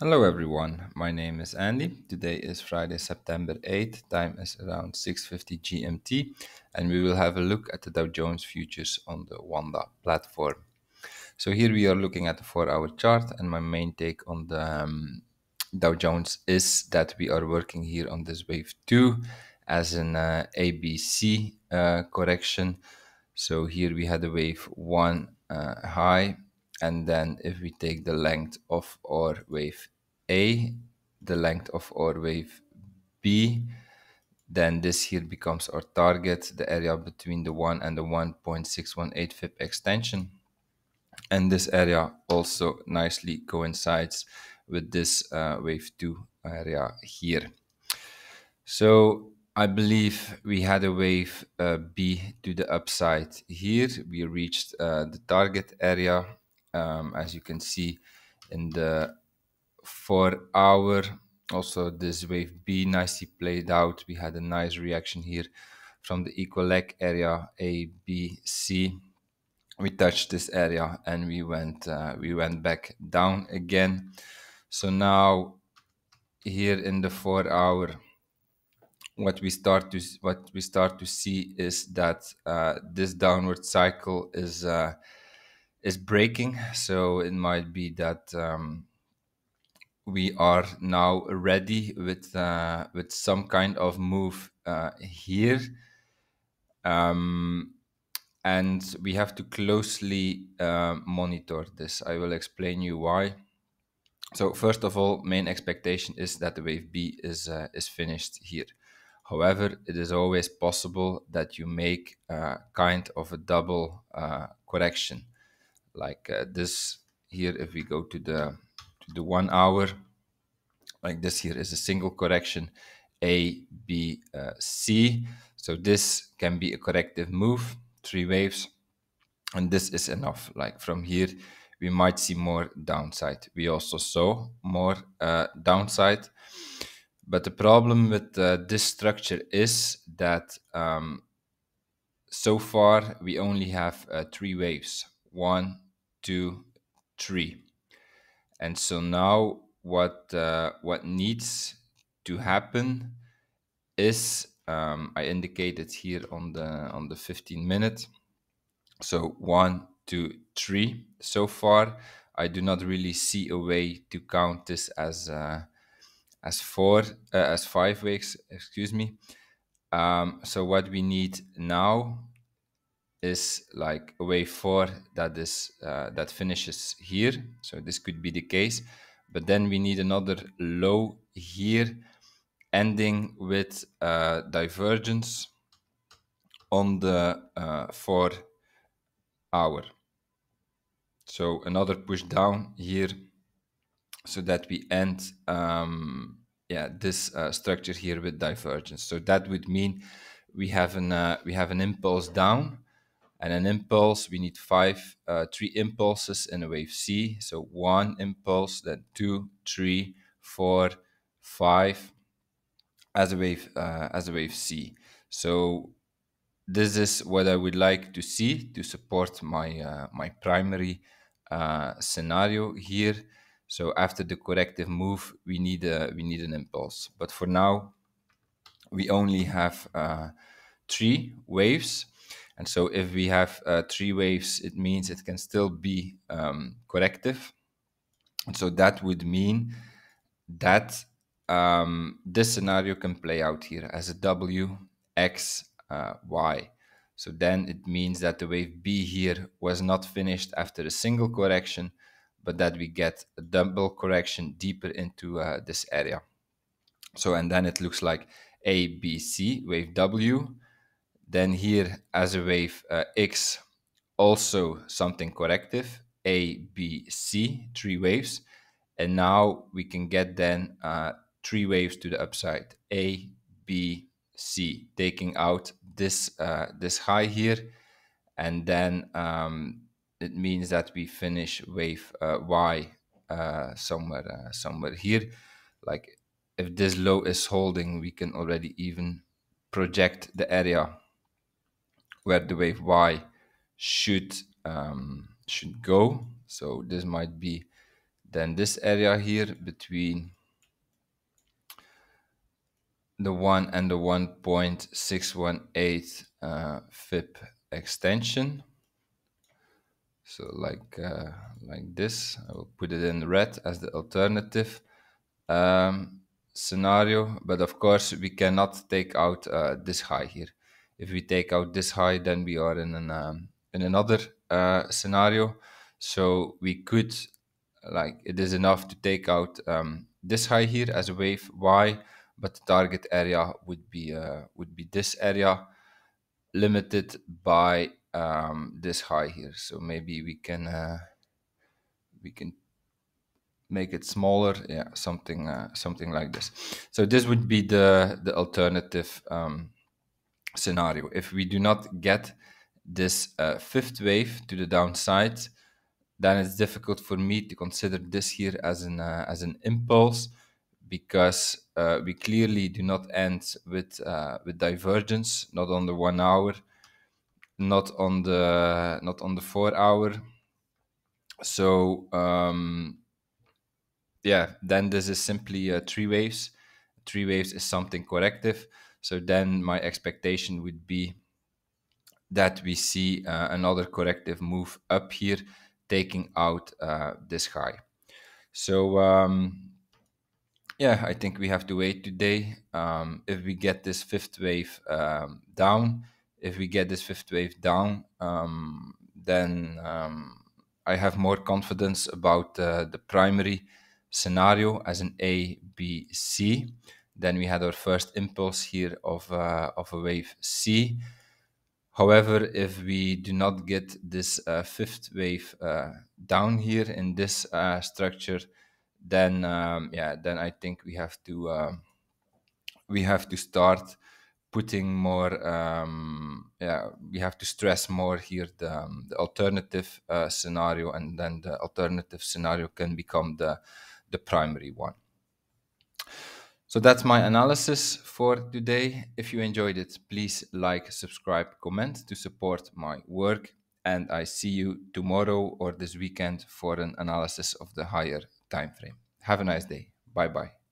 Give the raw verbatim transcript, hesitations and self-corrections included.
Hello everyone, my name is Andy. Today is Friday, September eighth, time is around six fifty G M T, and we will have a look at the Dow Jones futures on the Wanda platform. So here we are looking at the four hour chart, and my main take on the um, Dow Jones is that we are working here on this wave two as an uh, A B C uh, correction. So here we had a wave one uh, high. And then if we take the length of our wave A, the length of our wave B, then this here becomes our target, the area between the one and the one point six one eight Fib extension. And this area also nicely coincides with this uh, wave two area here. So I believe we had a wave uh, B to the upside here. We reached uh, the target area. Um, as you can see in the four hour, also this wave B nicely played out. We had a nice reaction here from the equilateral area A, B, C. We touched this area and we went uh, we went back down again. So now here in the four hour, what we start to what we start to see is that uh, this downward cycle is. Uh, is breaking, so it might be that um, we are now ready with uh, with some kind of move uh, here, um, and we have to closely uh, monitor this. I will explain you why. So first of all, main expectation is that the wave B is uh, is finished here. However, it is always possible that you make a kind of a double uh, correction. Like uh, this here, if we go to the to the one hour, like this here is a single correction, A, B, uh, C. So this can be a corrective move, three waves, and this is enough. Like from here, we might see more downside. We also saw more uh, downside, but the problem with uh, this structure is that um, so far we only have uh, three waves. One, two, three. And so now what uh, what needs to happen is um, I indicated here on the on the fifteen minute. So one, two, three. So far I do not really see a way to count this as uh, as four uh, as five weeks, excuse me. Um, so what we need now is like a wave four that is uh, that finishes here. So this could be the case, but then we need another low here, ending with uh, divergence on the uh, four hour. So another push down here, so that we end um, yeah this uh, structure here with divergence. So that would mean we have an uh, we have an impulse down. And an impulse, we need five, uh, three impulses in a wave C. So one impulse, then two, three, four, five, as a wave, uh, as a wave C. So this is what I would like to see to support my uh, my primary uh, scenario here. So after the corrective move, we need a we need an impulse. But for now, we only have uh, three waves. And so if we have uh, three waves, it means it can still be um, corrective. And so that would mean that um, this scenario can play out here as a W, X, uh, Y. So then it means that the wave B here was not finished after a single correction, but that we get a double correction deeper into uh, this area. So and then it looks like A, B, C, wave W. Then here as a wave uh, X, also something corrective, A, B, C, three waves. And now we can get then uh, three waves to the upside, A, B, C, taking out this, uh, this high here. And then um, it means that we finish wave uh, Y uh, somewhere, uh, somewhere here. Like if this low is holding, we can already even project the area where the wave Y should um, should go. So this might be then this area here between the one and the one point six one eight uh, Fib extension. So like uh, like this, I will put it in red as the alternative um, scenario. But of course, we cannot take out uh, this high here. If we take out this high, then we are in an um, in another uh, scenario. So we could, like, it is enough to take out um, this high here as a wave Y, but the target area would be uh, would be this area, limited by Um, this high here. So maybe we can uh, we can make it smaller, yeah, something uh, something like this. So this would be the the alternative um, scenario. If we do not get this uh, fifth wave to the downside, then it's difficult for me to consider this here as an uh, as an impulse, because uh, we clearly do not end with uh, with divergence, not on the one hour. Not on the not on the four hour. So um, yeah, then this is simply uh, three waves. Three waves is something corrective. So then my expectation would be that we see uh, another corrective move up here, taking out uh, this high. So um, yeah, I think we have to wait today. Um, if we get this fifth wave um, down. If we get this fifth wave down, um, then um, I have more confidence about uh, the primary scenario as an A, B, C. Then we had our first impulse here of, uh, of a wave C. However, if we do not get this uh, fifth wave uh, down here in this uh, structure, then um, yeah, then I think we have to uh, we have to start putting more, um, yeah, we have to stress more here the, um, the alternative uh, scenario, and then the alternative scenario can become the, the primary one. So that's my analysis for today. If you enjoyed it, please like, subscribe, comment to support my work. And I see you tomorrow or this weekend for an analysis of the higher time frame. Have a nice day. Bye-bye.